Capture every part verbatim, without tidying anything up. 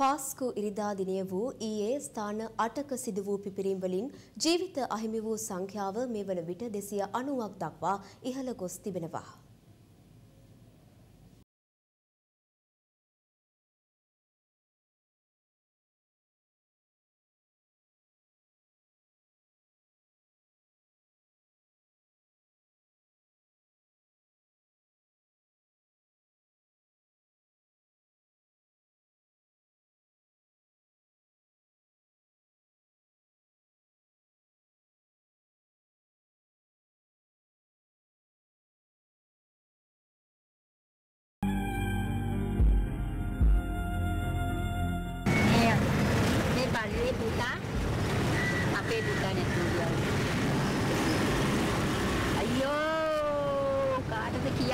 ಪಾಸ್ಕು ಇರಿದ ದಿನವೂ ಈಯೇ ಸ್ಥಾನ ಅಟಕ ಸಿದುವು ಪಿಪಿರಿಂಬಲಿನ್ ಜೀವಿತ ಅಹಿಮಿವು ಸಂಖ್ಯಾವ ಮೇವನ ವಿಟ ದೆಸಿಯ ಅಣುವಾಗ್ ದಾಕ್ವ ಇಹಲ ಗೊಸ್ತಿಬೆನವ.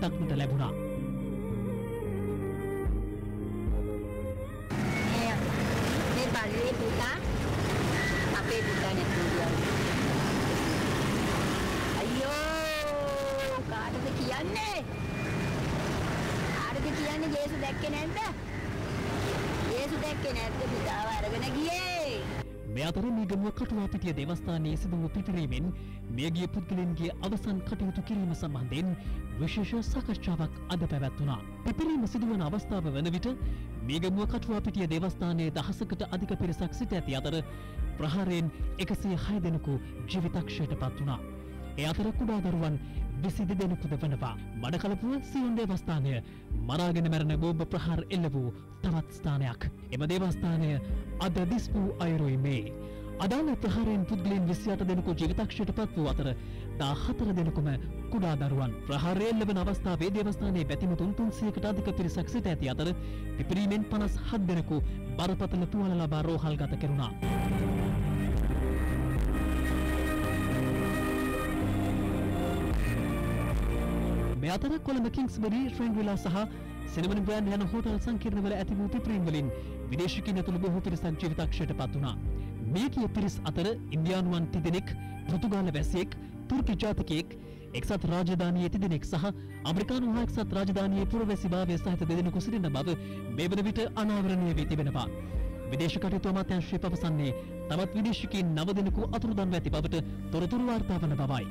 तक मिले भुना ने पाले बुता आपे बुता ने दिया अयो काटते කියන්නේ ආරද කියන්නේ ජේසු දැක්කේ නැද්ද ජේසු දැක්කේ නැද්ද පිටාව අරගෙන ගියේ මේ අතර මීගමුව කටුවා පිටිය දේවස්ථානයේ සිදුවු පිපිරීමෙන් මියගිය පුද්ගලයන්ගේ අවසන් කටයුතු කිරීම සම්බන්ධයෙන් විශේෂ සාකච්ඡාවක් අද පැවැත්වුණා. පිපිරීම සිදුවන අවස්ථාව වන විට මියගමුව කටුවා පිටිය දේවස්ථානයේ දහසකට අධික පිරිසක් සිට ඇති අතර ප්‍රහාරයෙන් එකසිය හය දෙනෙකු ජීවිතක්ෂයට පත් වුණා. ඒ අතර කුඩා දරුවන් විසිදෙ දෙනෙකුද වනවා. මඩකලපුව සියුම් දේවස්ථානය මරාගෙන මැරෙන බෝම්බ ප්‍රහාර එල්ල වූ තවත් ස්ථානයක්. එම දේවස්ථානය අද දිස්වූ අයුරුයි මේ. අදාළ ප්‍රහාරයෙන් පුද්ගලයන් විසිඅට දෙනෙකු ජීවිතක්ෂයට පත් වූ අතර දහතර දෙනෙකුම කුඩා දරුවන්. ප්‍රහාරයෙන් ලැබෙන අවස්ථාවේ දේවස්ථානයේ පැතිමුතුන් තුන්සියයකට අධික පිරිසක් සිට ඇති අතර පිපිරීමෙන් පනස් හත දෙනෙකු බරපතල තුවාල ලබා රෝහල්ගත කෙරුණා. මේ අතර කොළඹ කිංස්බරි, ශ්‍රේන්විලා සහ සෙනමන ග්‍රෑන්ඩ් යන හෝටල් සංකීර්ණවල ඇති වූ පිපිරීම් වලින් විදේශිකයින් ඇතුළු බොහෝ පිරිසක් ජීවිතක්ෂයට පත් වුණා. මේකී පිරිස් අතර ඉන්දියානුවන් තිදෙනෙක්, පෘතුගාල වැසියෙක්, තුර්කි ජාතිකයෙක්, එක්සත් රාජධානියේ තිදෙනෙක් සහ ඇමරිකානු හා එක්සත් රාජධානියේ පුරවැසිභාවය සහිත දෙදෙනෙකු සිටින බව මේ වන විට අනාවරණය වී තිබෙනවා. විදේශ කටයුතු අමාත්‍යාංශය පවසන්නේ තවත් විදේශිකයින් නව දෙනෙකු අතුරුදන්ව ඇති බවට තොරතුරු වාර්තා වන බවයි.